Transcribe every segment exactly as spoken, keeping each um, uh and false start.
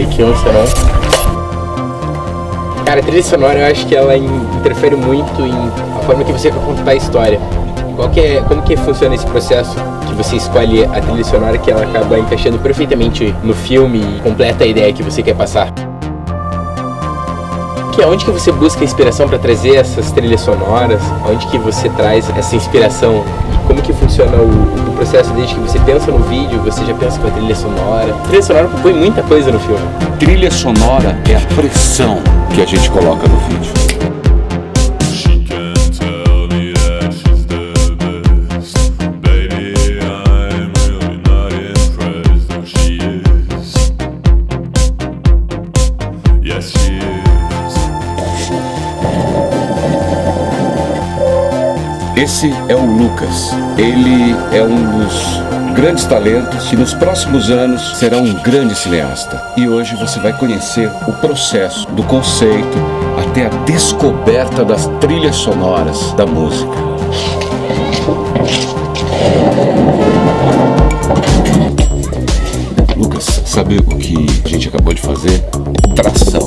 sei que um será. Cara, a trilha sonora eu acho que ela interfere muito em a forma que você vai contar a história. Qual que é, como que funciona esse processo que você escolhe a trilha sonora que ela acaba encaixando perfeitamente no filme e completa a ideia que você quer passar? Que, onde que você busca inspiração para trazer essas trilhas sonoras? Onde que você traz essa inspiração? E como que funciona o, o processo desde que você pensa no vídeo, você já pensa com a trilha sonora? A trilha sonora põe muita coisa no filme. Trilha sonora é a pressão que a gente coloca no vídeo. Esse é o Lucas. Ele é um dos grandes talentos que nos próximos anos será um grande cineasta. E hoje você vai conhecer o processo do conceito até a descoberta das trilhas sonoras da música. Lucas, sabe o que a gente acabou de fazer? Tração.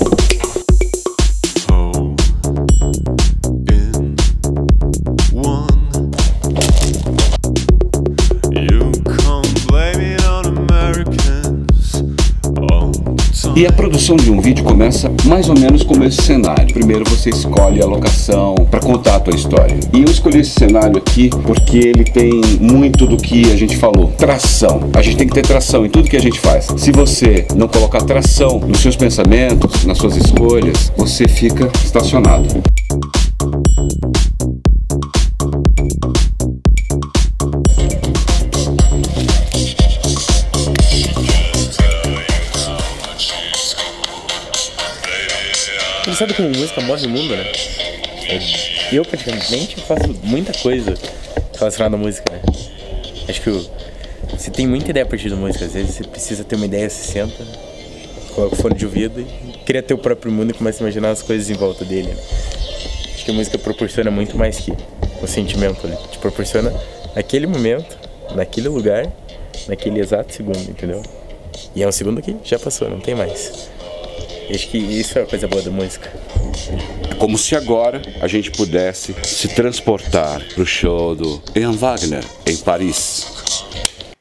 E a produção de um vídeo começa mais ou menos como esse cenário. Primeiro você escolhe a locação para contar a tua história. E eu escolhi esse cenário aqui porque ele tem muito do que a gente falou. Tração. A gente tem que ter tração em tudo que a gente faz. Se você não colocar tração nos seus pensamentos, nas suas escolhas, você fica estacionado. Você sabe como música move o mundo, né? Eu, praticamente, faço muita coisa relacionada à música, né? Acho que eu, você tem muita ideia a partir da música. Às vezes você precisa ter uma ideia, você senta, coloca o fone de ouvido e cria teu próprio mundo e começa a imaginar as coisas em volta dele, né? Acho que a música proporciona muito mais que o sentimento, né? Te proporciona naquele momento, naquele lugar, naquele exato segundo, entendeu? E é um segundo que já passou, não tem mais. Acho que isso é a coisa boa da música. Como se agora a gente pudesse se transportar pro show do Yan Wagner, em Paris.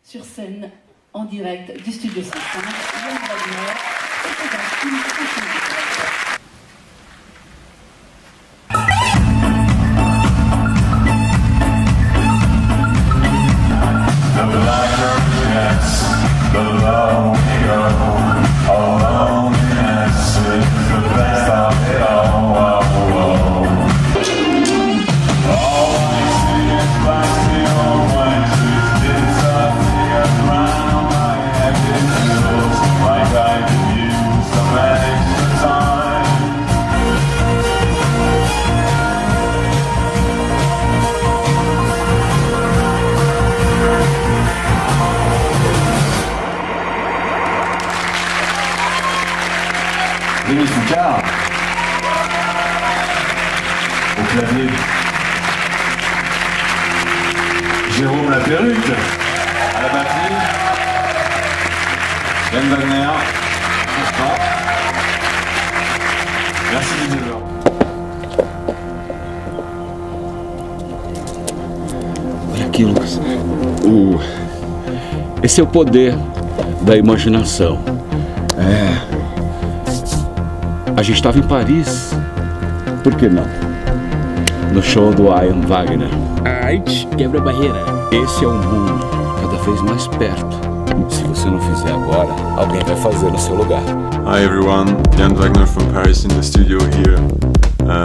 Sur scène, en direct du Studio cinco, Yan Wagner. Au clavier, Jérôme la perruque, à la batterie, Yan Wagner, merci de nous avoir. Olha aqui, Lucas. Uh, esse é o poder da imaginação. É. A gente estava em Paris, por que não? No show do Yan Wagner. A arte quebra a barreira. Esse é um mundo cada vez mais perto. Se você não fizer agora, alguém vai fazer no seu lugar. Hi everyone, Yan Wagner from Paris in the studio here.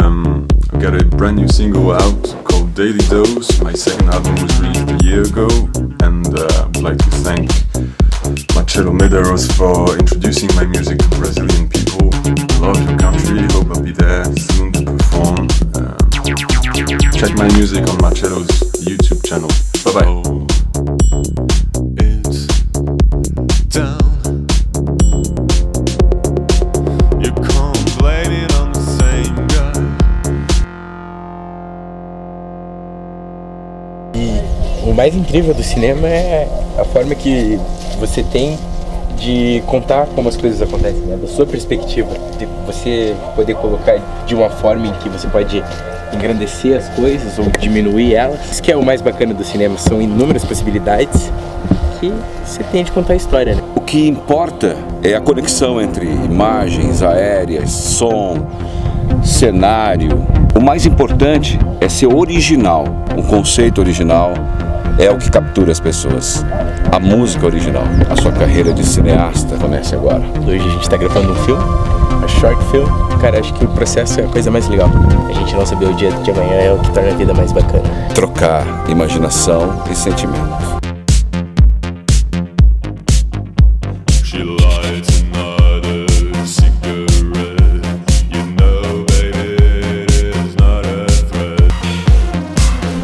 Um, I've got a brand new single out called Daily Dose. My second album was released a year ago, and uh, I'd like to thank Marcelo Medeiros for introducing my music to Brazilian people. Love your country, hope I'll be there soon to perform. Um, check my music on Marcelo's YouTube channel. Bye bye. Oh, it's down. You can't blame it on the same guy. E o mais incrível do cinema é a forma que você tem de contar como as coisas acontecem, né? Da sua perspectiva, de você poder colocar de uma forma em que você pode engrandecer as coisas ou diminuir elas. Isso que é o mais bacana do cinema, são inúmeras possibilidades que você tem de contar a história, né? O que importa é a conexão entre imagens aéreas, som, cenário. O mais importante é ser original, um conceito original. É o que captura as pessoas. A música original. A sua carreira de cineasta começa agora. Hoje a gente está gravando um filme, um short film. Cara, acho que o processo é a coisa mais legal. A gente não saber o dia de amanhã é o que torna a vida mais bacana. Trocar imaginação e sentimento.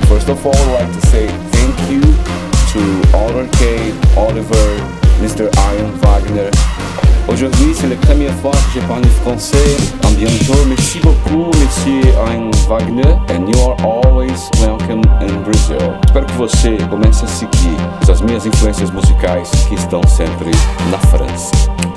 First of all, I like to say to Honor K, Oliver, mister Yan Wagner. Aujourd'hui, c'est la première fois que je parle français. And bientôt, merci beaucoup, monsieur Yan Wagner. And you are always welcome in Brazil. Espero que você comece a seguir as minhas influências musicais que estão sempre na França.